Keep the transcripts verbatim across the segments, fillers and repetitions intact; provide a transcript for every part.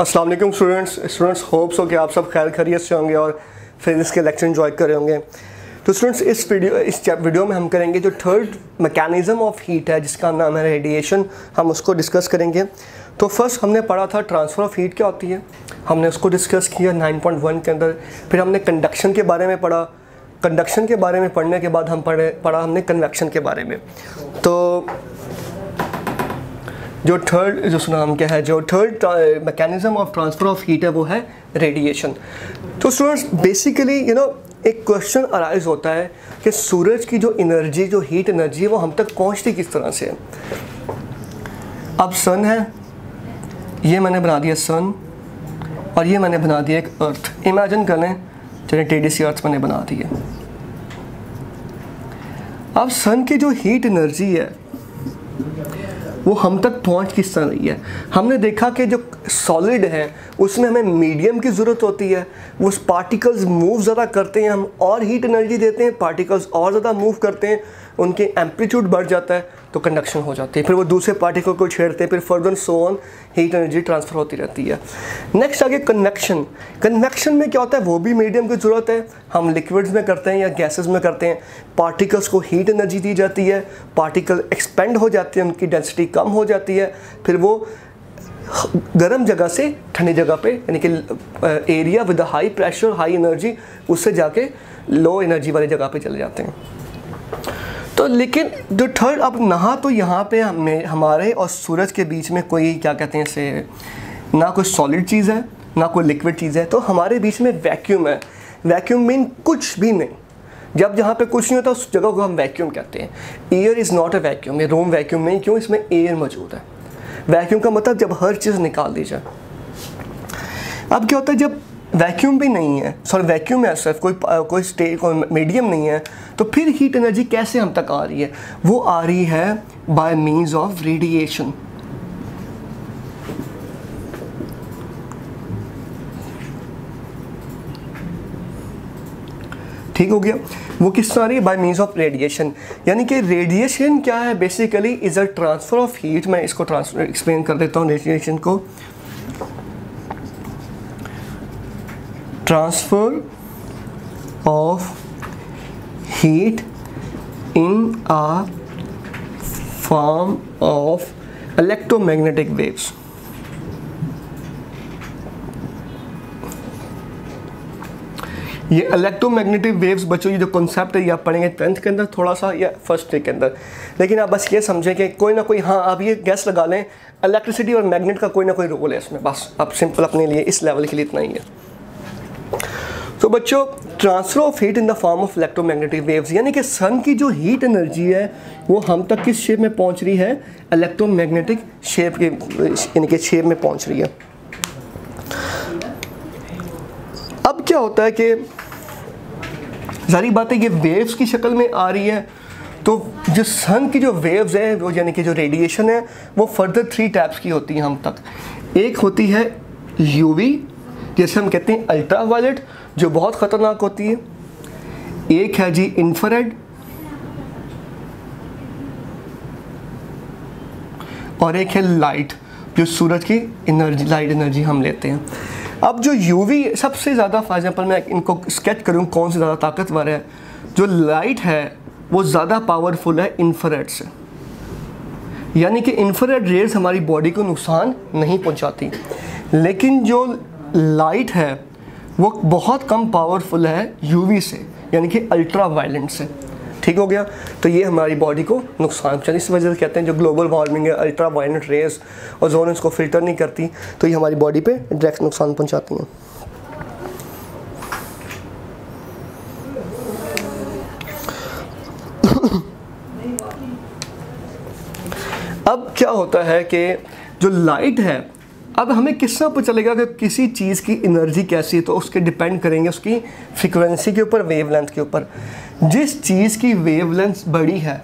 अस्सलाम वालेकुम students students hopes हो कि आप सब खैर खैरियत से होंगे और फिजिक्स के लेक्चर इन्जॉय कर रहे होंगे। तो स्टूडेंट्स इस वीडियो इस वीडियो में हम करेंगे जो थर्ड मैकेनिज़्म ऑफ हीट है जिसका नाम है रेडिएशन, हम उसको डिस्कस करेंगे। तो फर्स्ट हमने पढ़ा था ट्रांसफ़र ऑफ हीट क्या होती है, हमने उसको डिस्कस किया नाइन पॉइंट वन के अंदर। फिर हमने कंडक्शन के बारे में पढ़ा, कंडक्शन के बारे में पढ़ने के बाद हम पढ़े पढ़ा हमने कन्वेक्शन के बारे में। तो जो थर्ड जो सुना हम क्या है जो third mechanism of transfer of heat है वो है रेडिएशन। तो स्टूडेंट्स बेसिकली यू नो एक क्वेश्चन अराइज होता है कि सूरज की जो एनर्जी जो हीट एनर्जी है वो हम तक पहुंचती किस तरह से है। अब सन है, ये मैंने बना दिया सन, और ये मैंने बना दिया एक अर्थ। इमेजिन कर लें चलिए टेढ़ी सी अर्थ मैंने बना दी है। अब सन की जो हीट एनर्जी है वो हम तक पहुंच किस तरह रही है। हमने देखा कि जो सॉलिड है उसमें हमें मीडियम की ज़रूरत होती है, उस पार्टिकल्स मूव ज़्यादा करते हैं, हम और हीट एनर्जी देते हैं, पार्टिकल्स और ज़्यादा मूव करते हैं, उनके एम्पलीट्यूड बढ़ जाता है तो कंडक्शन हो जाती है, फिर वो दूसरे पार्टिकल को छेड़ते हैं, फिर further so on heat energy transfer होती रहती है। नेक्स्ट आगे कन्वेक्शन। कन्वेक्शन में क्या होता है, वो भी मीडियम की ज़रूरत है, हम लिक्विड्स में करते हैं या गैसेस में करते हैं, पार्टिकल्स को हीट एनर्जी दी जाती है, पार्टिकल एक्सपेंड हो जाते हैं, उनकी डेंसिटी कम हो जाती है, फिर वो गर्म जगह से ठंडी जगह पे यानी कि area with high pressure high energy उससे जाके लो एनर्जी वाली जगह पे चले जाते हैं। तो लेकिन जो थर्ड अब नहा तो यहाँ पे हमें हमारे और सूरज के बीच में कोई क्या कहते हैं इसे ना कोई सॉलिड चीज़ है ना कोई लिक्विड चीज़ है, तो हमारे बीच में वैक्यूम है। वैक्यूम मीन कुछ भी नहीं, जब जहाँ पे कुछ नहीं होता उस जगह को हम वैक्यूम कहते हैं। Air is not a vacuum, ये रूम वैक्यूम नहीं, क्यों, इसमें एयर मौजूद है। वैक्यूम का मतलब जब हर चीज़ निकाल दी जाए। अब क्या होता है जब वैक्यूम भी नहीं है, सॉरी वैक्यूम है सिर्फ, कोई कोई स्टेट कोई मीडियम नहीं है, तो फिर हीट एनर्जी कैसे हम तक आ रही है, वो आ रही है बाय मीन्स ऑफ रेडिएशन। ठीक हो गया, वो किस तरह आ रही है, बाय मीन्स ऑफ रेडिएशन। यानी कि रेडिएशन क्या है basically, is a transfer of heat. मैं इसको ट्रांसफर एक्सप्लेन कर देता हूँ रेडिएशन को। Transfer of heat in a form of electromagnetic waves. ये इलेक्ट्रोमैग्नेटिक वेव्स बच्चों ये जो कॉन्सेप्ट है ये आप पढ़ेंगे टेंथ के अंदर थोड़ा सा या फर्स्ट डे के अंदर, लेकिन आप बस ये समझें कि कोई ना कोई, हाँ आप ये गैस लगा लें इलेक्ट्रिसिटी और मैग्नेट का कोई ना कोई रोल है इसमें, बस आप सिंपल अपने लिए इस लेवल के लिए इतना ही है। तो बच्चों transfer of heat in the form of electromagnetic waves, यानी कि सन की जो हीट एनर्जी है वो हम तक किस शेप में पहुँच रही है, इलेक्ट्रोमैग्नेटिक शेप के यानी कि शेप में पहुँच रही है। अब क्या होता है कि जारी बात है ये वेव्स की शक्ल में आ रही है, तो जो सन की जो वेव्स हैं वो यानी कि जो रेडिएशन है वो फर्दर थ्री टाइप्स की होती है हम तक। एक होती है यूवी जैसे हम कहते हैं अल्ट्रावायलेट जो बहुत ख़तरनाक होती है, एक है जी इंफ्रारेड, और एक है लाइट जो सूरज की एनर्जी लाइट एनर्जी हम लेते हैं। अब जो यूवी सबसे ज़्यादा फॉर एग्जाम्पल मैं इनको स्केच करूँ कौन से ज़्यादा ताकतवर है, जो लाइट है वो ज़्यादा पावरफुल है इंफ्रारेड से, यानी कि इंफ्रारेड रेज हमारी बॉडी को नुकसान नहीं पहुंचाती, लेकिन जो लाइट है वो बहुत कम पावरफुल है यूवी से यानी कि अल्ट्रा वायलेट से। ठीक हो गया, तो ये हमारी बॉडी को नुकसान पहुँचाती, इस वजह से कहते हैं जो ग्लोबल वार्मिंग है अल्ट्रा वायलेट रेज और जोन उसको फिल्टर नहीं करती तो ये हमारी बॉडी पे डायरेक्ट नुकसान पहुंचाती हैं। अब क्या होता है कि जो लाइट है, अब हमें किस तरह पता चलेगा कि किसी चीज़ की एनर्जी कैसी है, तो उसके डिपेंड करेंगे उसकी फ्रिक्वेंसी के ऊपर, वेवलेंथ के ऊपर। जिस चीज़ की वेवलेंथ बड़ी है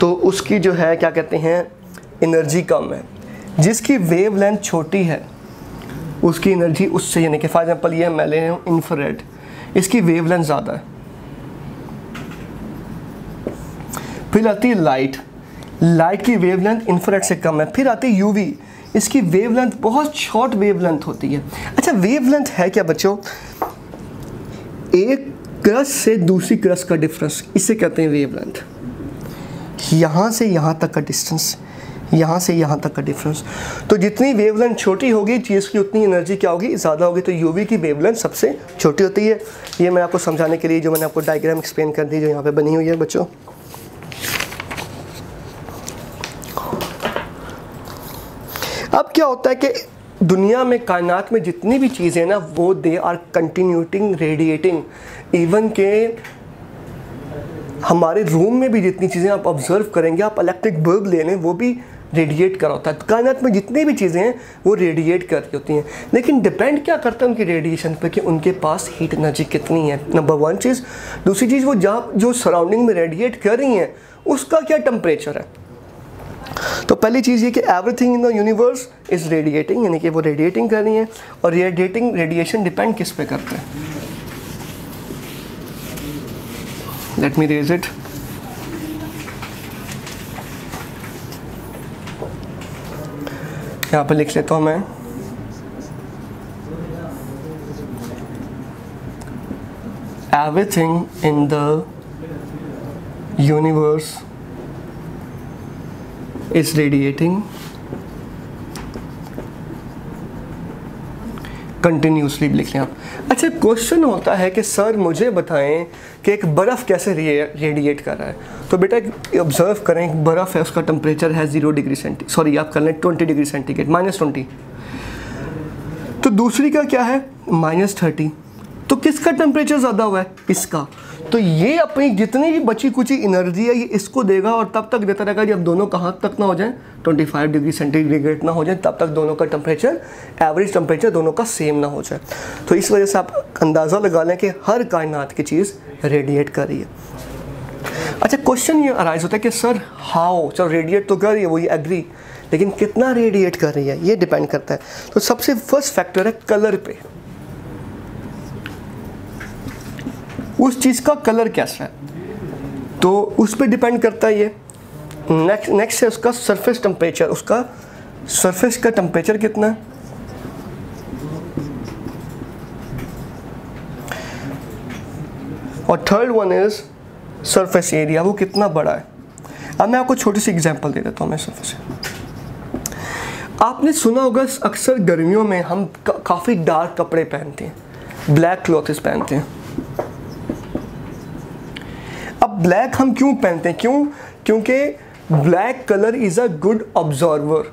तो उसकी जो है क्या कहते हैं एनर्जी कम है, जिसकी वेवलेंथ छोटी है उसकी एनर्जी उससे यानी कि फॉर एग्जाम्पल ये मैं ले रहा हूँ इंफ्रारेड, इसकी वेवलेंथ ज़्यादा है। फिर आती है लाइट, लाइट की वेवलेंथ इंफ्रारेड से कम है। फिर आती है यूवी, इसकी वेवलेंथ बहुत शॉर्ट वेवलेंथ होती है। अच्छा, वेवलेंथ है क्या बच्चों? एक क्रस्ट से दूसरी क्रस्ट का डिफरेंस, इसे कहते हैं वेवलेंथ। यहाँ से यहाँ तक का डिस्टेंस, यहाँ से यहाँ तक का डिफरेंस। तो जितनी वेवलेंथ छोटी होगी चीज़ की उतनी एनर्जी क्या होगी, ज़्यादा होगी। तो यूवी की वेवलेंथ सबसे छोटी होती है। ये मैं आपको समझाने के लिए जो मैंने आपको डायग्राम एक्सप्लेन कर दी जो यहाँ पे बनी हुई है बच्चों। अब क्या होता है कि दुनिया में, कायनात में जितनी भी चीज़ें ना, वो they are continuing radiating. Even के हमारे रूम में भी जितनी चीज़ें आप ऑब्जर्व करेंगे, आप इलेक्ट्रिक बल्ब ले लें, वो भी रेडिएट कर रहा होता है। कायनात में जितनी भी चीज़ें हैं वो रेडिएट करती होती हैं, लेकिन डिपेंड क्या करता है उनकी रेडिएशन पे कि उनके पास हीट एनर्जी कितनी है, नंबर वन चीज़। दूसरी चीज़, वो जहाँ जो सराउंडिंग में रेडिएट कर रही हैं उसका क्या टेम्परेचर है। तो पहली चीज़ ये कि everything in the universe is radiating, यानी कि वो रेडिएटिंग कर रही हैं। और रेडिएटिंग रेडिएशन डिपेंड किस पे करता है? Let me raise it. यहाँ पर लिख लेता हूँ मैं। Everything in the universe is radiating continuously लिख लें आप। अच्छा, क्वेश्चन होता है कि सर मुझे बताएं कि एक बर्फ़ कैसे रेडिएट कर रहा है। तो बेटा ऑब्जर्व करें, एक बर्फ़ है, उसका टेम्परेचर है जीरो डिग्री सेंटी सॉरी आप कर लें twenty degree centigrade, minus twenty. तो दूसरी का क्या है? Minus thirty. तो किसका टेम्परेचर ज़्यादा हुआ है? इसका। तो ये अपनी जितनी भी बची कुची एनर्जी है ये इसको देगा और तब तक देता रहेगा जब दोनों कहाँ तक ना हो जाए, ट्वेंटी फाइव डिग्री सेंटीग्रेड ना हो जाए, तब तक दोनों का टेम्परेचर, एवरेज टेम्परेचर दोनों का सेम ना हो जाए। तो इस वजह से आप अंदाज़ा लगा लें कि हर कायनात की चीज़ रेडिएट कर रही है। अच्छा, क्वेश्चन ये अराइज होता है कि सर हाउ, चलो रेडिएट तो कर रही है वो, ये एग्री, लेकिन कितना रेडिएट कर रही है ये डिपेंड करता है। तो सबसे फर्स्ट फैक्टर है कलर पे, उस चीज़ का कलर कैसा है, तो उस पर डिपेंड करता है ये। नेक्स्ट नेक्स्ट है उसका सरफेस टेम्परेचर, उसका सरफेस का टेम्परेचर कितना है। और third one is surface area, वो कितना बड़ा है। अब मैं आपको छोटी सी एग्जांपल दे देता हूँ मैं सरफेस। आपने सुना होगा अक्सर गर्मियों में हम का, काफ़ी डार्क कपड़े पहनते हैं, ब्लैक क्लॉथ्स पहनते हैं। ब्लैक हम क्यों पहनते हैं? क्यों? क्योंकि black colour is a good absorber.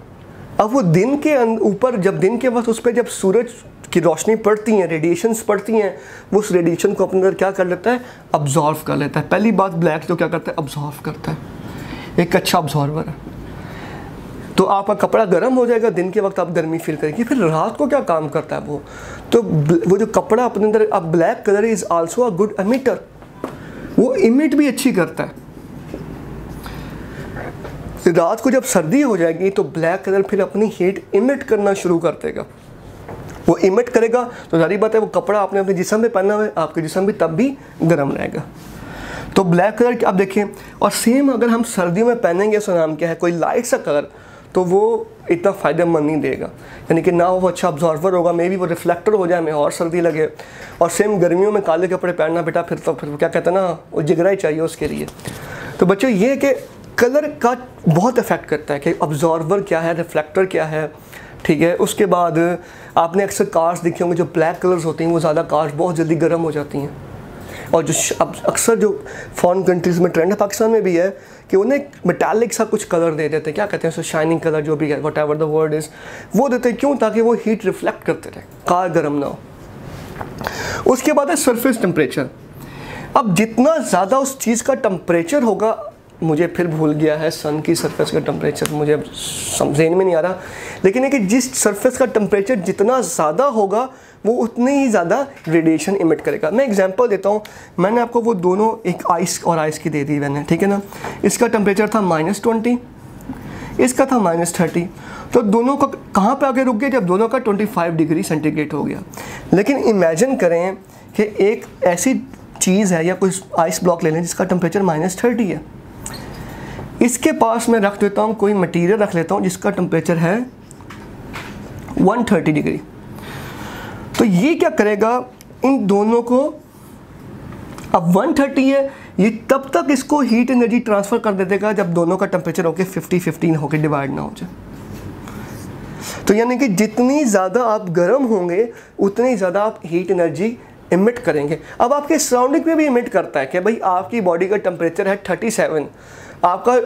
अब वो दिन के ऊपर, जब दिन के वक्त उस पर जब सूरज की रोशनी पड़ती है, रेडिएशंस पड़ती हैं, वो उस रेडिएशन को अपने अंदर क्या कर लेता है? ऑब्जॉर्व कर लेता है। पहली बात, ब्लैक तो क्या करता है? ऑब्जॉर्व करता है, एक अच्छा ऑब्जॉर्वर है। तो आपका कपड़ा गर्म हो जाएगा, दिन के वक्त आप गर्मी फील करेंगे, फिर रात को क्या काम करता है वो, तो वो जो कपड़ा अपने अंदर, अब black colour is also a good emitter, वो इमिट भी अच्छी करता है। रात को जब सर्दी हो जाएगी तो ब्लैक कलर फिर अपनी हीट इमिट करना शुरू कर देगा। वो इमिट करेगा तो जारी बात है वो कपड़ा आपने अपने जिस्म में पहना हुआ है, आपके जिस्म भी तब भी गर्म रहेगा। तो ब्लैक कलर आप देखें। और सेम अगर हम सर्दियों में पहनेंगे, उसका नाम क्या है, कोई लाइट सा कलर, तो वो इतना फ़ायदेमंद नहीं देगा, यानी कि ना वो अच्छा ऑब्जॉर्वर होगा, मे बी वो रिफ्लेक्टर हो जाए, हमें और सर्दी लगे। और सेम गर्मियों में काले कपड़े पहनना बेटा, फिर तो फिर क्या कहते हैं ना, वो जिगरा ही चाहिए उसके लिए। तो बच्चों ये है कि कलर का बहुत इफेक्ट करता है कि ऑब्जॉर्वर क्या है, रिफ्लेक्टर क्या है, ठीक है। उसके बाद आपने अक्सर कार्स देखे होंगे जो ब्लैक कलर्स होती हैं, वो ज़्यादा कार्स बहुत जल्दी गर्म हो जाती हैं। और जो अक्सर जो फॉरेन कंट्रीज़ में ट्रेंड है, पाकिस्तान में भी है, कि उन्हें मेटालिक सा कुछ कलर दे देते हैं, क्या कहते हैं उसको, शाइनिंग कलर जो भी है, whatever the word is, वो देते हैं। क्यों? ताकि वो हीट रिफ्लेक्ट करते रहे, कार गर्म ना हो। उसके बाद है सरफेस टेम्परेचर। अब जितना ज़्यादा उस चीज़ का टेम्परेचर होगा, मुझे फिर भूल गया है सन की सरफेस का टेम्परेचर, मुझे समझेन में नहीं आ रहा, लेकिन है कि जिस सरफेस का टेम्परेचर जितना ज़्यादा होगा वो उतनी ही ज़्यादा रेडिएशन इमिट करेगा। मैं एग्जांपल देता हूँ, मैंने आपको वो दोनों, एक आइस और आइस की दे दी मैंने, ठीक है ना। इसका टेम्परेचर था माइनस ट्वेंटी, इसका था माइनस थर्टी। तो दोनों का कहाँ पर आगे रुक गया? जब दोनों का ट्वेंटी फाइव डिग्री सेंटीग्रेड हो गया। लेकिन इमेजिन करें कि एक ऐसी चीज़ है या कोई आइस ब्लॉक ले लें जिसका टेम्परेचर माइनस थर्टी है, इसके पास मैं रख देता हूँ, कोई मटेरियल रख लेता हूँ जिसका टेम्परेचर है एक सौ तीस डिग्री। तो ये क्या करेगा, इन दोनों को, अब एक सौ तीस है ये, तब तक इसको हीट एनर्जी ट्रांसफ़र कर दे देगा जब दोनों का टेम्परेचर होके फिफ्टी फिफ्टीन होके डिवाइड ना हो जाए। तो यानी कि जितनी ज़्यादा आप गर्म होंगे उतनी ज़्यादा आप हीट एनर्जी इमिट करेंगे। अब आपके सराउंडिंग में भी इमिट करता है कि भाई आपकी बॉडी का टेम्परेचर है थर्टी सेवन, आपका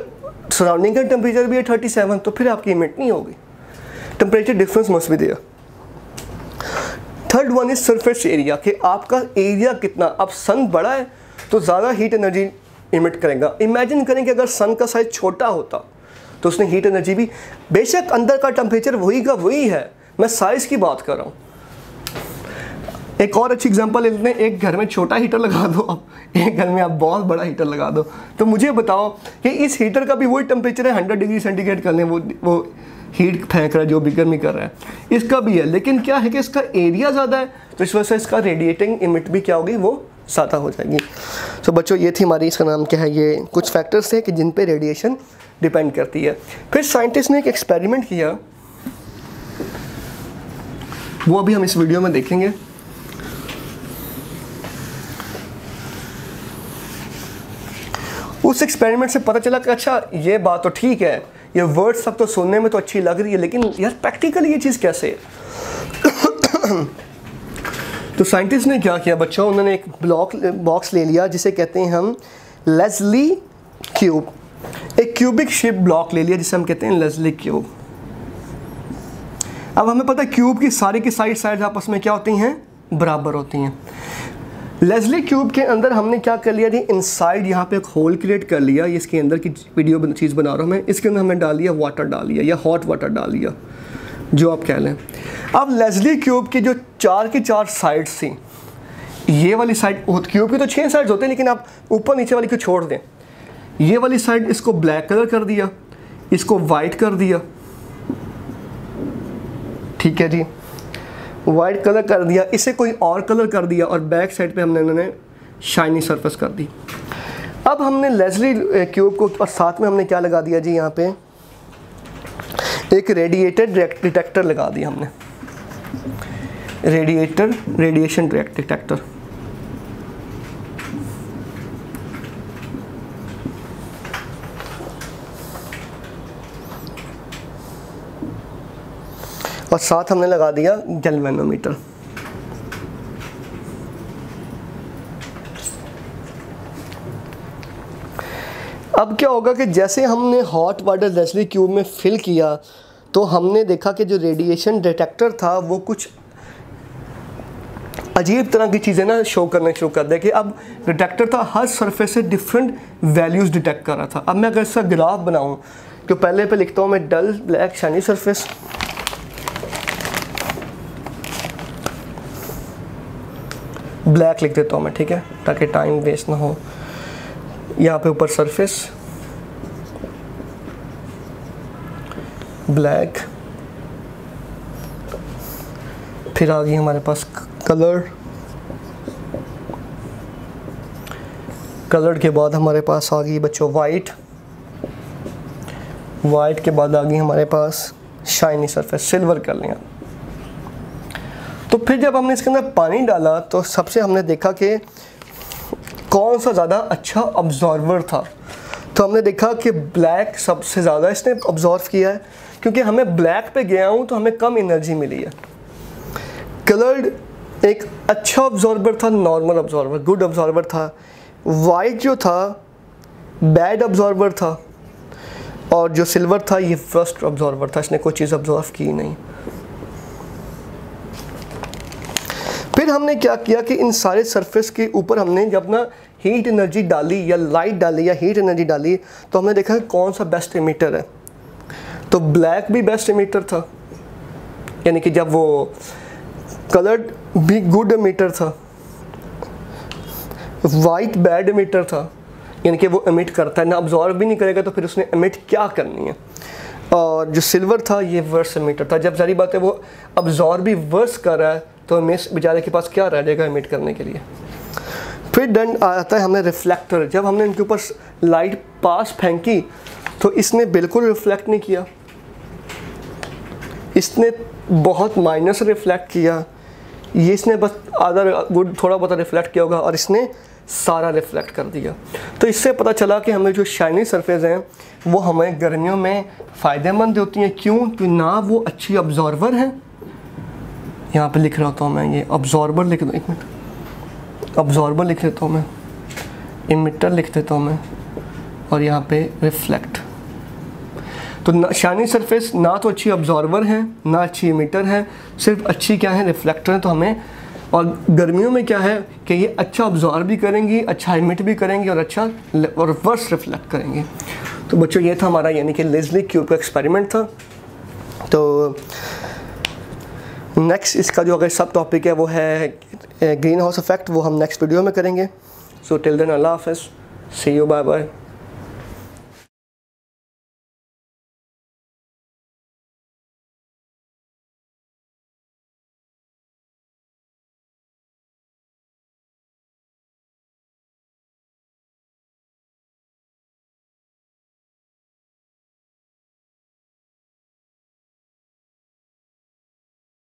सराउंडिंग का टेम्परेचर भी है थर्टी सेवन, तो फिर आपकी इमिट नहीं होगी। Temperature difference must be there. Third one is surface area, कि आपका एरिया कितना, अब सन बड़ा है तो ज़्यादा हीट एनर्जी इमिट करेगा। इमेजिन करें कि अगर सन का साइज छोटा होता तो उसने हीट एनर्जी भी, बेशक अंदर का टेम्परेचर वही का वही है, मैं साइज़ की बात कर रहा हूँ। एक और अच्छी एग्जांपल ले लेते हैं, एक घर में छोटा हीटर लगा दो, अब एक घर में आप बहुत बड़ा हीटर लगा दो, तो मुझे बताओ कि इस हीटर का भी वही टेम्परेचर है, हंड्रेड डिग्री सेंटीग्रेड करने वो वो हीट फेंक रहा है, जो भी गर्मी कर रहा है, इसका भी है, लेकिन क्या है कि इसका एरिया ज़्यादा है, तो इस वजह से इसका रेडिएटिंग इमिट भी क्या होगी, वो ज़्यादा हो जाएगी। तो बच्चों ये थी हमारी, इसका नाम क्या है, ये कुछ फैक्टर्स थे कि जिन पे रेडिएशन डिपेंड करती है। फिर साइंटिस्ट ने एक एक्सपेरिमेंट किया, वो अभी हम इस वीडियो में देखेंगे। उस एक्सपेरिमेंट से पता चला कि अच्छा ये बात तो ठीक है, ये वर्ड्स सब तो सुनने में तो अच्छी लग रही है, लेकिन यार प्रैक्टिकली ये चीज़ कैसे है। तो साइंटिस्ट ने क्या किया बच्चों, उन्होंने एक ब्लॉक बॉक्स ले लिया जिसे कहते हैं हम लेस्ली क्यूब, एक क्यूबिक शेप ब्लॉक ले लिया जिसे हम कहते हैं लेस्ली क्यूब। अब हमें पता है क्यूब की सारी की साइड साइड आपस में क्या होती हैं, बराबर होती हैं। लेस्ली क्यूब के अंदर हमने क्या कर लिया जी, इनसाइड यहाँ पे एक होल क्रिएट कर लिया, ये इसके अंदर की वीडियो चीज़ बना रहा हूँ मैं, इसके अंदर हमने डाल लिया वाटर, डाल लिया या हॉट वाटर डाल लिया, जो आप कह लें। अब लेस्ली क्यूब की जो चार की चार साइड्स थी, ये वाली साइड, क्यूब की तो छः साइड्स होते हैं लेकिन आप ऊपर नीचे वाली को छोड़ दें, ये वाली साइड इसको ब्लैक कलर कर दिया, इसको वाइट कर दिया, ठीक है जी, वाइट कलर कर दिया, इसे कोई और कलर कर दिया, और बैक साइड पे हमने उन्होंने शाइनी सरफेस कर दी। अब हमने लेस्ली क्यूब को, और साथ में हमने क्या लगा दिया जी, यहाँ पे एक रेडिएटेड डिटेक्टर लगा दिया हमने, रेडिएटर रेडिएशन डिटेक्टर। और साथ हमने लगा दिया गैल्वेनोमीटर। अब क्या होगा कि जैसे हमने हॉट वाटर लेस्ली क्यूब में फिल किया तो हमने देखा कि जो रेडिएशन डिटेक्टर था वो कुछ अजीब तरह की चीज़ें ना शो करना शुरू कर दिया, कि अब डिटेक्टर था हर सरफेस से डिफरेंट वैल्यूज़ डिटेक्ट कर रहा था। अब मैं अगर इसका ग्राफ बनाऊं तो पहले पे लिखता हूँ मैं dull black shiny surface, black लिख देता हूँ मैं, ठीक है, ताकि टाइम वेस्ट ना हो। यहाँ पे ऊपर सरफेस ब्लैक, फिर आ गई हमारे पास कलर, कलर के बाद हमारे पास आ गई बच्चों वाइट, वाइट के बाद आ गई हमारे पास शाइनी सरफेस, सिल्वर कर लिया। तो फिर जब हमने इसके अंदर पानी डाला तो सबसे हमने देखा कि कौन सा ज़्यादा अच्छा ऑब्जॉर्वर था, तो हमने देखा कि ब्लैक सबसे ज़्यादा इसने ऑब्जॉर्व किया है, क्योंकि हमें ब्लैक पे गया हूँ तो हमें कम एनर्जी मिली है। कलर्ड एक अच्छा ऑब्जॉर्वर था, नॉर्मल ऑब्जॉर्वर, गुड ऑब्जॉर्वर था। वाइट जो था बैड ऑब्जॉर्वर था, और जो सिल्वर था ये फर्स्ट ऑब्जॉर्वर था, इसने कोई चीज़ ऑब्जॉर्व की नहीं। फिर हमने क्या किया कि इन सारे सरफेस के ऊपर हमने जब ना हीट एनर्जी डाली या लाइट डाली या हीट एनर्जी डाली तो हमने देखा कौन सा बेस्ट एमिटर है, तो ब्लैक भी बेस्ट एमिटर था, यानी कि जब वो कलर्ड भी गुड एमिटर था, वाइट बैड एमिटर था, यानी कि वो एमिट करता है ना, ऑब्जॉर्व भी नहीं करेगा तो फिर उसने एमिट क्या करनी है। और जो सिल्वर था ये वर्स एमिटर था, जब सारी बात है वो ऑब्जॉर्व भी वर्स कर रहा है तो मिस बेचारे के पास क्या रह जाएगा इमिट करने के लिए। फिर डन आता है हमने रिफ्लेक्टर, जब हमने इनके ऊपर लाइट पास फेंकी तो इसने बिल्कुल रिफ्लेक्ट नहीं किया, इसने बहुत माइनर से रिफ्लेक्ट किया, ये इसने बस आधा गुड थोड़ा बहुत रिफ्लेक्ट किया होगा और इसने सारा रिफ्लेक्ट कर दिया। तो इससे पता चला कि हमें जो शाइनी सरफेस हैं वो हमें गर्मियों में फ़ायदेमंद होती हैं। क्यों? क्योंकि ना वो अच्छी अब्जॉर्बर हैं, यहाँ पे लिख रहा हूँ मैं, ये अब्जॉर्बर लिख दो, एक मिनट अब्जॉर्बर लिख देता हूँ मैं, इमिटर लिख देता हूँ मैं, और यहाँ पे रिफ्लेक्ट। तो शाइनी सरफेस ना तो अच्छी अब्जॉर्बर है ना अच्छी इमिटर है, सिर्फ अच्छी क्या है, रिफ्लेक्टर है। तो हमें, और गर्मियों में क्या है कि ये अच्छा अब्जॉर्ब भी करेंगी, अच्छा इमिट भी करेंगी और अच्छा और रिवर्स रिफ्लेक्ट करेंगी। तो बच्चों ये था हमारा यानी कि लेस्ली क्यूब का एक्सपेरिमेंट था। तो नेक्स्ट इसका जो अगर सब टॉपिक है वो है ग्रीन हाउस इफेक्ट, वो हम नेक्स्ट वीडियो में करेंगे। सो टिल देन अल्लाह हाफिज़, सी यू, बाय बाय।